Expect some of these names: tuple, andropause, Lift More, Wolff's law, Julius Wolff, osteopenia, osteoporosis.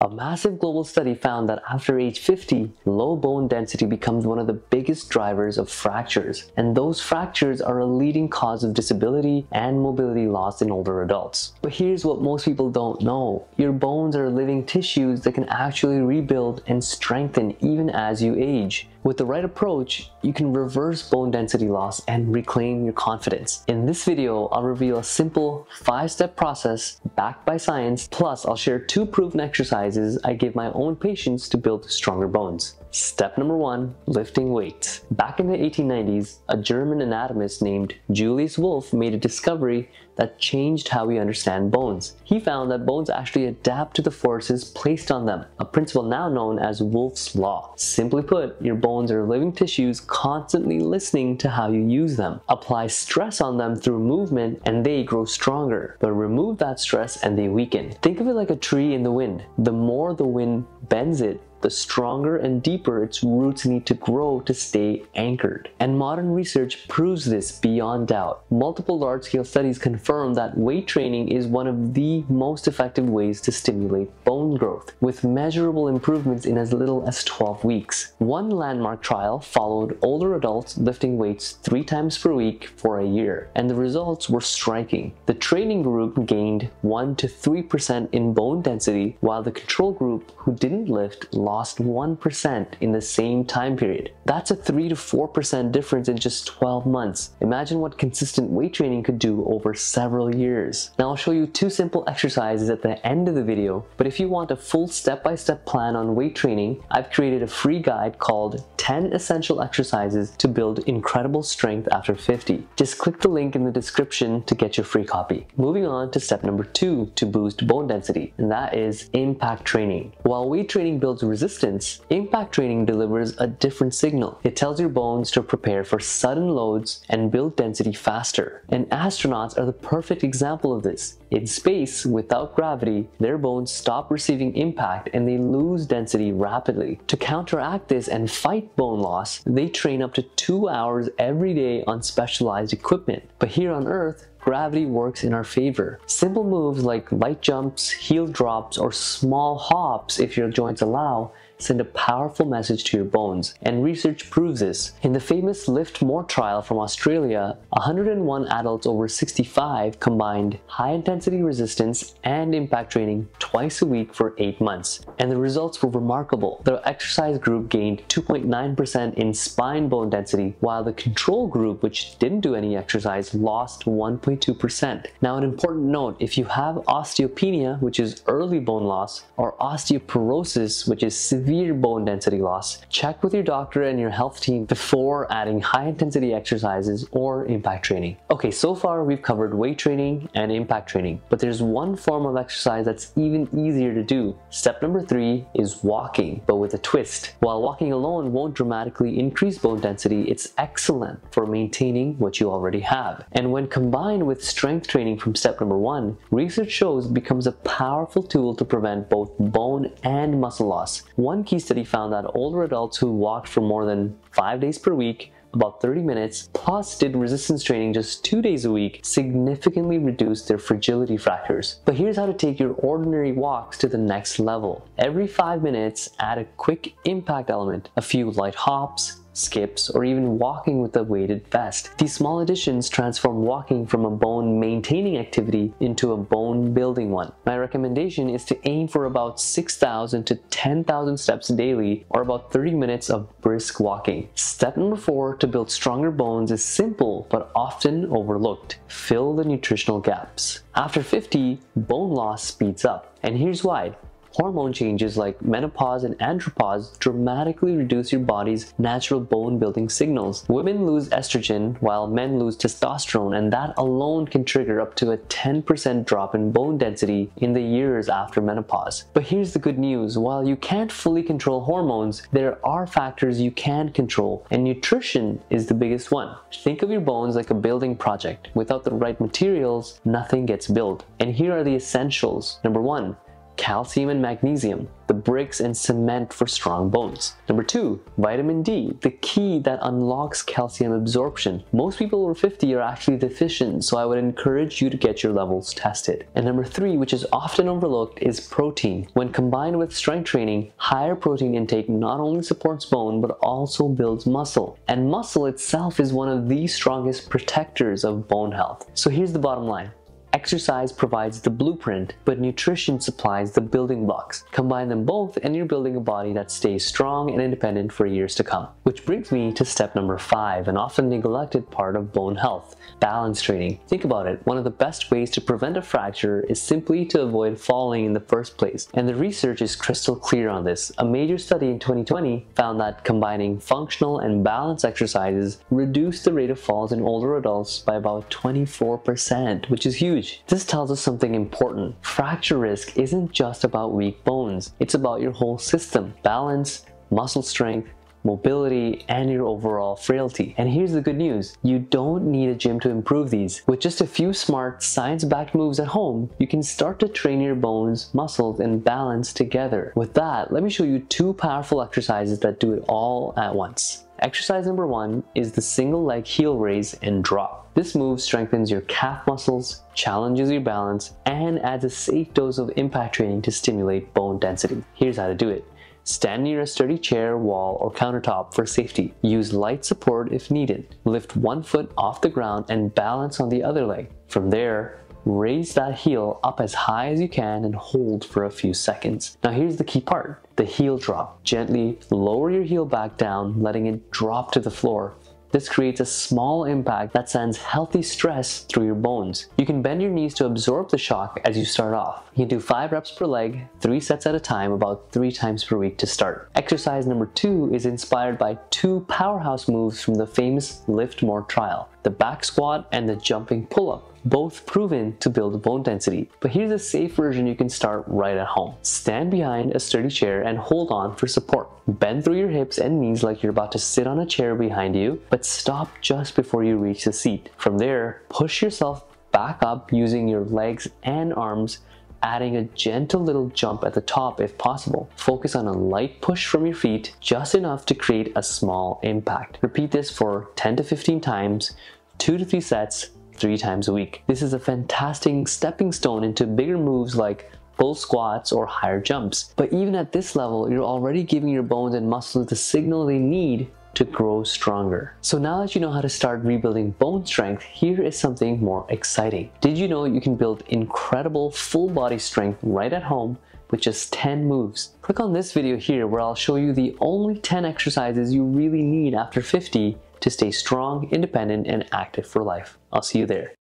A massive global study found that after age 50, low bone density becomes one of the biggest drivers of fractures, and those fractures are a leading cause of disability and mobility loss in older adults. But here's what most people don't know. Your bones are living tissues that can actually rebuild and strengthen even as you age. With the right approach, you can reverse bone density loss and reclaim your confidence. In this video, I'll reveal a simple 5-step process backed by science, plus I'll share 2 proven exercises I give my own patients to build stronger bones. Step number 1, lifting weights. Back in the 1890s, a German anatomist named Julius Wolff made a discovery that changed how we understand bones. He found that bones actually adapt to the forces placed on them, a principle now known as Wolff's law. Simply put, your bones are living tissues constantly listening to how you use them. Apply stress on them through movement and they grow stronger, but remove that stress and they weaken. Think of it like a tree in the wind. The more the wind bends it, the stronger and deeper its roots need to grow to stay anchored. And modern research proves this beyond doubt. Multiple large-scale studies confirm that weight training is one of the most effective ways to stimulate bone growth, with measurable improvements in as little as 12 weeks. One landmark trial followed older adults lifting weights 3 times per week for a year, and the results were striking. The training group gained 1 to 3% in bone density, while the control group who didn't lift lost 1% in the same time period. That's a 3 to 4% difference in just 12 months. Imagine what consistent weight training could do over several years. Now I'll show you 2 simple exercises at the end of the video, but if you want a full step-by-step plan on weight training, I've created a free guide called 10 Essential Exercises to Build Incredible Strength After 50. Just click the link in the description to get your free copy. Moving on to step number 2 to boost bone density, and that is impact training. While weight training builds resistance, impact training delivers a different signal. It tells your bones to prepare for sudden loads and build density faster. And astronauts are the perfect example of this. In space, without gravity, their bones stop receiving impact and they lose density rapidly. To counteract this and fight bone loss, they train up to 2 hours every day on specialized equipment. But here on Earth, gravity works in our favor. Simple moves like light jumps, heel drops, or small hops, if your joints allow, send a powerful message to your bones, and research proves this. In the famous Lift More trial from Australia, 101 adults over 65 combined high-intensity resistance and impact training twice a week for 8 months, and the results were remarkable. The exercise group gained 2.9% in spine bone density, while the control group, which didn't do any exercise, lost 1.2%. Now, an important note, if you have osteopenia, which is early bone loss, or osteoporosis, which is severe bone density loss, check with your doctor and your health team before adding high-intensity exercises or impact training. Okay, so far we've covered weight training and impact training, but there's one form of exercise that's even easier to do. Step number 3 is walking, but with a twist. While walking alone won't dramatically increase bone density, it's excellent for maintaining what you already have. And when combined with strength training from step number 1, research shows it becomes a powerful tool to prevent both bone and muscle loss. One key study found that older adults who walked for more than 5 days per week, about 30 minutes, plus did resistance training just 2 days a week, significantly reduced their fragility fractures. But here's how to take your ordinary walks to the next level. Every 5 minutes, add a quick impact element, a few light hops, skips, or even walking with a weighted vest. These small additions transform walking from a bone maintaining activity into a bone building one. My recommendation is to aim for about 6,000 to 10,000 steps daily, or about 30 minutes of brisk walking. Step number 4 to build stronger bones is simple but often overlooked. Fill the nutritional gaps. After 50, bone loss speeds up, and here's why. Hormone changes like menopause and andropause dramatically reduce your body's natural bone building signals. Women lose estrogen while men lose testosterone, and that alone can trigger up to a 10% drop in bone density in the years after menopause. But here's the good news, while you can't fully control hormones, there are factors you can control, and nutrition is the biggest one. Think of your bones like a building project. Without the right materials, nothing gets built. And here are the essentials. Number 1, calcium and magnesium, the bricks and cement for strong bones. Number 2, vitamin D, the key that unlocks calcium absorption. Most people over 50 are actually deficient, so I would encourage you to get your levels tested. And number 3, which is often overlooked, is protein. When combined with strength training, higher protein intake not only supports bone but also builds muscle. And muscle itself is one of the strongest protectors of bone health. So here's the bottom line. Exercise provides the blueprint, but nutrition supplies the building blocks. Combine them both and you're building a body that stays strong and independent for years to come. Which brings me to step number 5, an often neglected part of bone health, balance training. Think about it, one of the best ways to prevent a fracture is simply to avoid falling in the first place. And the research is crystal clear on this. A major study in 2020 found that combining functional and balance exercises reduced the rate of falls in older adults by about 24%, which is huge. This tells us something important. Fracture risk isn't just about weak bones. It's about your whole system, balance, muscle strength, mobility, and your overall frailty. And here's the good news. You don't need a gym to improve these. With just a few smart, science-backed moves at home, you can start to train your bones, muscles, and balance together. With that, let me show you 2 powerful exercises that do it all at once. Exercise number 1 is the single leg heel raise and drop. This move strengthens your calf muscles, challenges your balance, and adds a safe dose of impact training to stimulate bone density. Here's how to do it. Stand near a sturdy chair, wall, or countertop for safety. Use light support if needed. Lift one foot off the ground and balance on the other leg. From there, raise that heel up as high as you can and hold for a few seconds. Now here's the key part, the heel drop. Gently lower your heel back down, letting it drop to the floor. This creates a small impact that sends healthy stress through your bones. You can bend your knees to absorb the shock as you start off. You can do 5 reps per leg, 3 sets at a time, about 3 times per week to start. Exercise number 2 is inspired by 2 powerhouse moves from the famous Lift More trial, the back squat and the jumping pull-up, both proven to build bone density. But here's a safe version you can start right at home. Stand behind a sturdy chair and hold on for support. Bend through your hips and knees like you're about to sit on a chair behind you, but stop just before you reach the seat. From there, push yourself back up using your legs and arms, adding a gentle little jump at the top if possible. Focus on a light push from your feet, just enough to create a small impact. Repeat this for 10 to 15 times, 2 to 3 sets, 3 times a week. This is a fantastic stepping stone into bigger moves like full squats or higher jumps. But even at this level, you're already giving your bones and muscles the signal they need to grow stronger. So now that you know how to start rebuilding bone strength, here is something more exciting. Did you know you can build incredible full body strength right at home with just 10 moves? Click on this video here where I'll show you the only 10 exercises you really need after 50 to stay strong, independent, and active for life. I'll see you there.